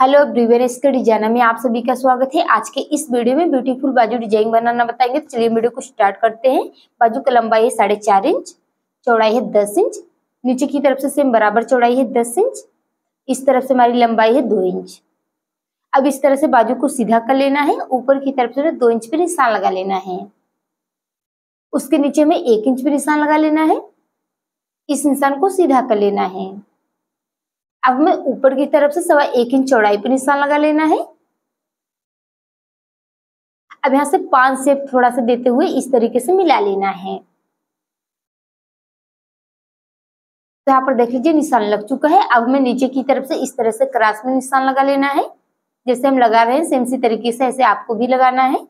Hello everyone, इसके designer में आप सभी का स्वागत है। आज के इस वीडियो में ब्यूटीफुल बाजू डिजाइन बनाना बताएंगे। तो चलिए वीडियो को स्टार्ट करते हैं। बाजू का लंबाई है 4.5 इंच, चौड़ाई है 10 इंच, नीचे की तरफ से सेम बराबर चौड़ाई है 10 इंच, इस तरफ से हमारी लंबाई है 2 इंच। अब इस तरह से बाजू को सीधा कर लेना है। ऊपर की तरफ से 2 इंच पे निशान लगा लेना है। उसके नीचे में 1 इंच पे निशान लगा लेना है। इस निशान को सीधा कर लेना है। अब हमें ऊपर की तरफ से 1.25 इंच चौड़ाई पर निशान लगा लेना है। अब यहां से 5 शेप थोड़ा सा देते हुए इस तरीके से मिला लेना है। तो यहाँ पर देख लीजिए निशान लग चुका है। अब हमें नीचे की तरफ से इस तरह से क्रॉस में निशान लगा लेना है। जैसे हम लगा रहे हैं सेम इसी तरीके से ऐसे आपको भी लगाना है। तो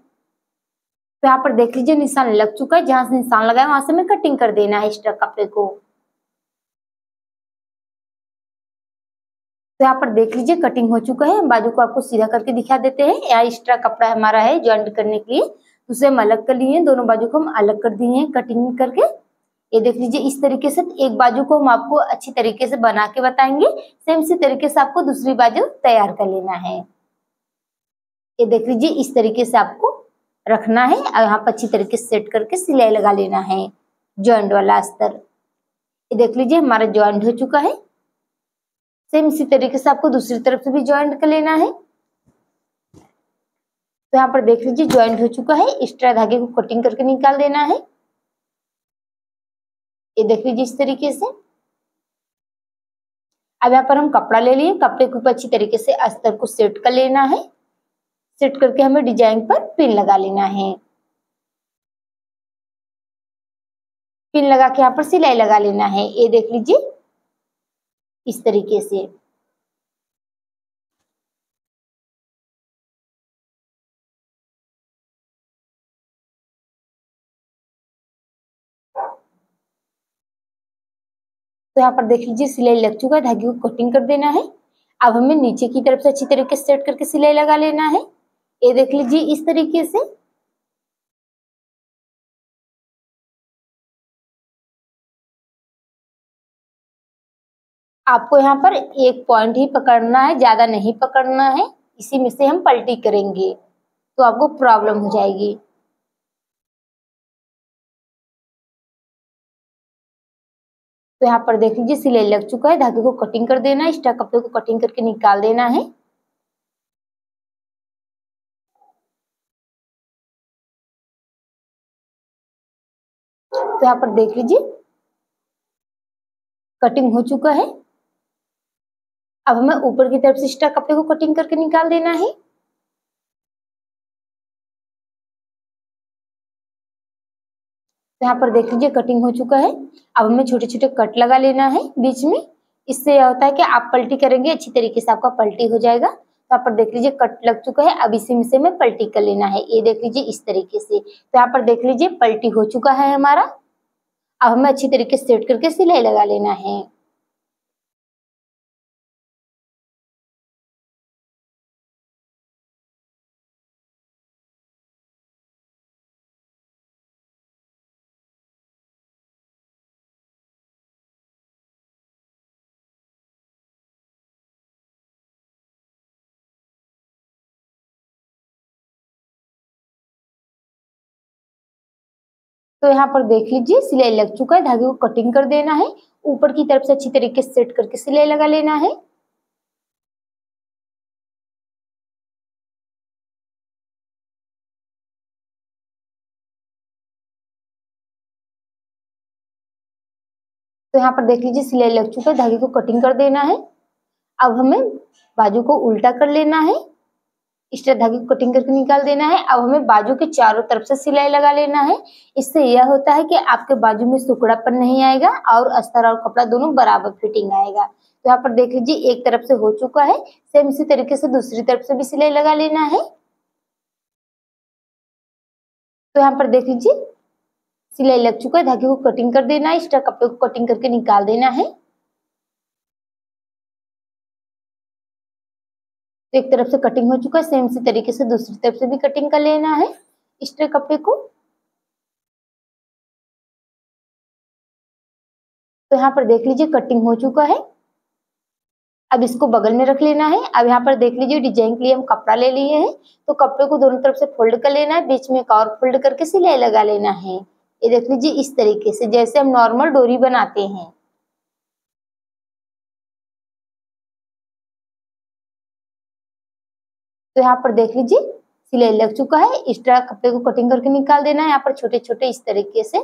यहाँ पर देख लीजिए निशान लग चुका है। जहां से निशान लगा है वहां से हमें कटिंग कर देना है एक्स्ट्रा कपड़े को। तो यहाँ पर देख लीजिए कटिंग हो चुका है। बाजू को आपको सीधा करके दिखा देते हैं। यहाँ एक्स्ट्रा कपड़ा हमारा है ज्वाइंट करने के लिए, उसे हम अलग कर लिए हैं। दोनों बाजू को हम अलग कर दिए हैं कटिंग करके। ये देख लीजिए इस तरीके से। एक बाजू को हम आपको अच्छी तरीके से बना के बताएंगे। सेम इसी तरीके से आपको दूसरी बाजू तैयार कर लेना है। ये देख लीजिए इस तरीके से आपको रखना है और यहाँ पर अच्छी तरीके से सेट करके सिलाई लगा लेना है ज्वाइंट वाला अस्तर। ये देख लीजिए हमारा ज्वाइंट हो चुका है। सेम इसी तरीके से आपको दूसरी तरफ से भी ज्वाइंट कर लेना है। तो यहाँ पर देख लीजिए ज्वाइंट हो चुका है। एक्स्ट्रा धागे को कटिंग करके निकाल देना है। ये देख लीजिए इस तरीके से। अब यहाँ पर हम कपड़ा ले लिए। कपड़े के ऊपर अच्छी तरीके से अस्तर को सेट कर लेना है। सेट करके हमें डिजाइन पर पिन लगा लेना है। पिन लगा के यहाँ पर सिलाई लगा लेना है। ये देख लीजिए इस तरीके से। तो यहाँ पर देख लीजिए सिलाई लग चुका है। धागे को कटिंग कर देना है। अब हमें नीचे की तरफ से अच्छी तरीके से सेट करके सिलाई लगा लेना है। ये देख लीजिए इस तरीके से। आपको यहाँ पर एक पॉइंट ही पकड़ना है, ज्यादा नहीं पकड़ना है। इसी में से हम पलटी करेंगे तो आपको प्रॉब्लम हो जाएगी। तो यहाँ पर देख लीजिए सिलाई लग चुका है। धागे को कटिंग कर देना है। एक्स्ट्रा कपड़े को कटिंग करके निकाल देना है। तो यहाँ पर देख लीजिए कटिंग हो चुका है। अब हमें ऊपर की तरफ से एक्स्ट्रा कपड़े को कटिंग करके निकाल देना है। यहाँ पर देख लीजिए कटिंग हो चुका है। अब हमें छोटे छोटे कट लगा लेना है बीच में। इससे यह होता है कि आप पलटी करेंगे अच्छी तरीके से, आपका पलटी हो जाएगा। तो यहाँ पर देख लीजिए कट लग चुका है। अब इसी में से हमें पलटी कर लेना है। ये देख लीजिए इस तरीके से। तो यहाँ पर देख लीजिए पलटी हो चुका है हमारा। अब हमें अच्छी तरीके से सेट करके सिलाई लगा लेना है। तो यहाँ पर देख लीजिए सिलाई लग चुका है। धागे को कटिंग कर देना है। ऊपर की तरफ से अच्छी तरीके से सेट करके सिलाई लगा लेना है। तो यहाँ पर देख लीजिए सिलाई लग चुका है। धागे को कटिंग कर देना है। अब हमें बाजू को उल्टा कर लेना है। इस धागे को कटिंग करके निकाल देना है। अब हमें बाजू के चारों तरफ से सिलाई लगा लेना है। इससे यह होता है कि आपके बाजू में सुकड़ापन नहीं आएगा और अस्तर और कपड़ा दोनों बराबर फिटिंग आएगा। तो यहाँ पर देख लीजिए एक तरफ से हो चुका है। सेम इसी तरीके से दूसरी तरफ से भी सिलाई लगा लेना है। तो यहाँ पर देख लीजिए सिलाई लग चुका है। धागे को कटिंग कर देना है। एक्स्ट्रा कपड़े को कटिंग करके निकाल देना है। एक तरफ से कटिंग हो चुका है। सेम इसी तरीके से दूसरी तरफ से भी कटिंग कर लेना है एक्स्ट्रा कपड़े को। तो यहाँ पर देख लीजिए कटिंग हो चुका है। अब इसको बगल में रख लेना है। अब यहाँ पर देख लीजिए डिजाइन के लिए हम कपड़ा ले लिए हैं, तो कपड़े को दोनों तरफ से फोल्ड कर लेना है, बीच में एक और फोल्ड करके सिलाई लगा लेना है। ये देख लीजिए इस तरीके से जैसे हम नॉर्मल डोरी बनाते हैं। तो यहाँ पर देख लीजिए सिलाई लग चुका है। इस तरह कपड़े को कटिंग करके निकाल देना है। यहाँ पर छोटे छोटे इस तरीके से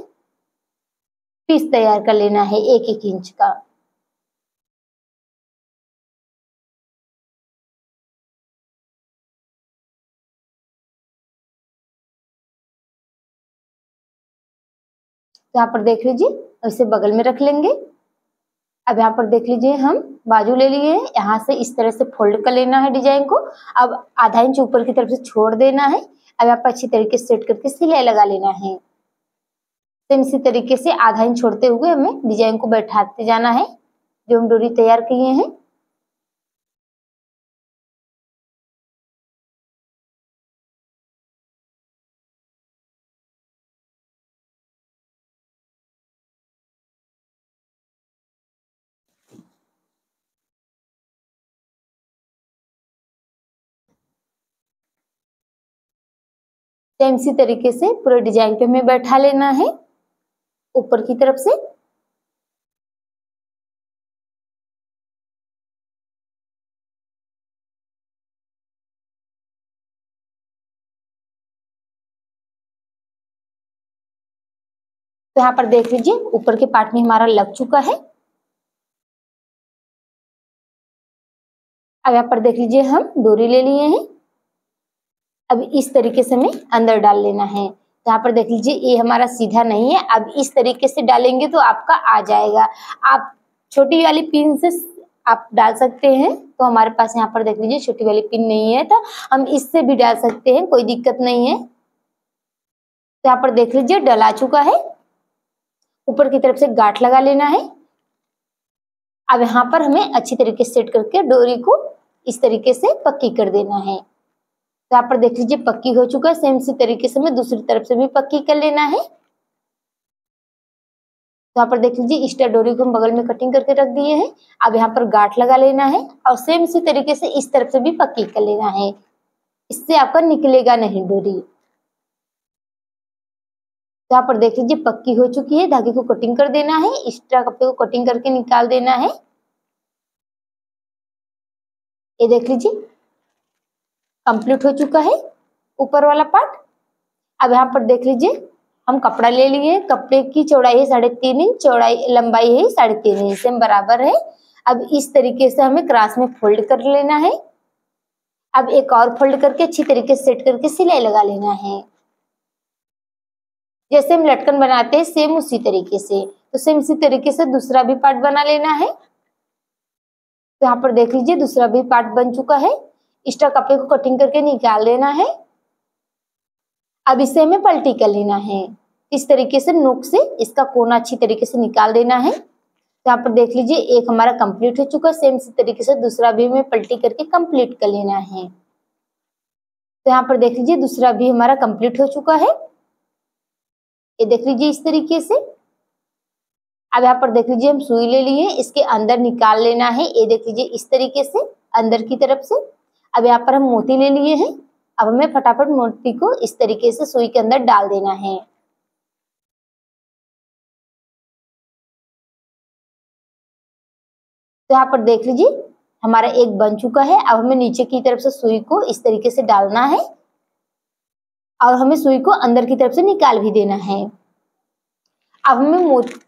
पीस तैयार कर लेना है एक एक इंच का। यहाँ पर देख लीजिए इसे बगल में रख लेंगे। अब यहाँ पर देख लीजिए हम बाजू ले लिए हैं, यहाँ से इस तरह से फोल्ड कर लेना है डिजाइन को। अब आधा इंच ऊपर की तरफ से छोड़ देना है। अब यहाँ पर अच्छी तरीके से सेट करके सिलाई लगा लेना है। सेम इसी तरीके से आधा इंच छोड़ते हुए हमें डिजाइन को बैठाते जाना है जो हम डोरी तैयार किए हैं। सेम इसी तरीके से पूरे डिजाइन पे हमें बैठा लेना है ऊपर की तरफ से। तो यहाँ पर देख लीजिए ऊपर के पार्ट में हमारा लग चुका है। अब यहाँ पर देख लीजिए हम डोरी ले लिए हैं। अब इस तरीके से हमें अंदर डाल लेना है। यहाँ पर देख लीजिए ये हमारा सीधा नहीं है। अब इस तरीके से डालेंगे तो आपका आ जाएगा। आप छोटी वाली पिन से आप डाल सकते हैं, तो हमारे पास यहाँ पर देख लीजिए छोटी वाली पिन नहीं है तो हम इससे भी डाल सकते हैं, कोई दिक्कत नहीं है। तो यहाँ पर देख लीजिए डला चुका है। ऊपर की तरफ से गांठ लगा लेना है। अब यहाँ पर हमें अच्छी तरीके से सेट करके डोरी को इस तरीके से पक्की कर देना है। तो यहाँ पर देख लीजिए पक्की हो चुका है। सेम इसी तरीके से हमें दूसरी तरफ से भी पक्की कर लेना है। तो यहाँ पर देख लीजिए इस डोरी को हम बगल में कटिंग करके रख दिए हैं। अब यहाँ पर गांठ लगा लेना है और सेम इसी तरीके से इस तरफ से भी पक्की कर लेना है, इससे आपका निकलेगा नहीं डोरी। तो यहाँ पर देख लीजिए पक्की हो चुकी है। धागे को कटिंग कर देना है, एक्स्ट्रा कपड़े को कटिंग करके निकाल देना है। ये देख लीजिए कंप्लीट हो चुका है ऊपर वाला पार्ट। अब यहाँ पर देख लीजिए हम कपड़ा ले लिए। कपड़े की चौड़ाई है 3.5 इंच, चौड़ाई लंबाई है 3.5 इंच, सेम बराबर है। अब इस तरीके से हमें क्रॉस में फोल्ड कर लेना है। अब एक और फोल्ड करके अच्छी तरीके से सेट करके सिलाई लगा लेना है। जैसे हम लटकन बनाते हैं सेम उसी तरीके से। तो सेम इसी तरीके से दूसरा भी पार्ट बना लेना है। तो यहाँ पर देख लीजिए दूसरा भी पार्ट बन चुका है। एक्स्ट्रा कपड़े को कटिंग करके निकाल देना है। अब इसे हमें पलटी कर लेना है। इस तरीके से नोक से इसका कोना अच्छी तरीके से निकाल देना है। तो यहाँ पर देख लीजिए एक हमारा कंप्लीट हो चुका है। सेम इसी तरीके से दूसरा भी हमें पलटी करके कंप्लीट कर लेना है। तो यहाँ पर देख लीजिए दूसरा भी हमारा कंप्लीट हो चुका है। ये देख लीजिए इस तरीके से। अब यहाँ पर देख लीजिए हम सुई ले लिए, इसके अंदर निकाल लेना है। ये देख लीजिए इस तरीके से अंदर की तरफ से। अब यहाँ पर हम मोती ले लिए हैं। अब हमें फटाफट मोती को इस तरीके से सुई के अंदर डाल देना है। तो यहाँ पर देख लीजिए हमारा एक बन चुका है। अब हमें नीचे की तरफ से सुई को इस तरीके से डालना है और हमें सुई को अंदर की तरफ से निकाल भी देना है। अब हमें मोती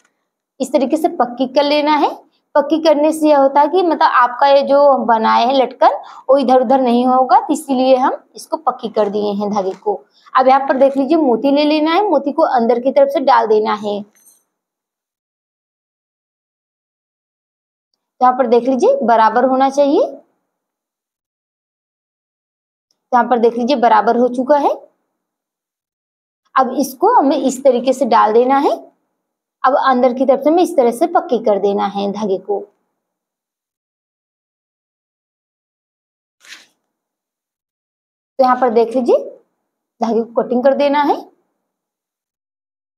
इस तरीके से पक्की कर लेना है। पक्की करने से यह होता है कि मतलब आपका ये जो बनाए हैं लटकन वो इधर उधर नहीं होगा, तो इसीलिए हम इसको पक्की कर दिए हैं धागे को। अब यहाँ पर देख लीजिए मोती ले लेना है, मोती को अंदर की तरफ से डाल देना है। यहाँ पर देख लीजिए बराबर होना चाहिए। यहाँ पर देख लीजिए बराबर हो चुका है। अब इसको हमें इस तरीके से डाल देना है। अब अंदर की तरफ से हमें इस तरह से पक्की कर देना है धागे को। तो यहाँ पर देख लीजिए धागे को कटिंग कर देना है।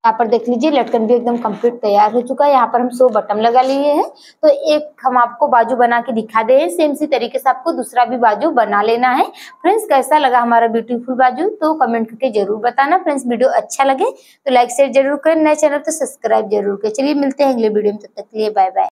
यहाँ पर देख लीजिए लटकन भी एकदम कंप्लीट तैयार हो चुका है। यहाँ पर हम 100 बटन लगा लिए हैं। तो एक हम आपको बाजू बना के दिखा दे हैं, सेम इसी तरीके से आपको दूसरा भी बाजू बना लेना है। फ्रेंड्स कैसा लगा हमारा ब्यूटीफुल बाजू तो कमेंट करके जरूर बताना। फ्रेंड्स वीडियो अच्छा लगे तो लाइक शेयर जरूर करें, नए चैनल तो सब्सक्राइब जरूर करें। चलिए मिलते हैं अगले वीडियो में, तब तक के लिए बाय बाय।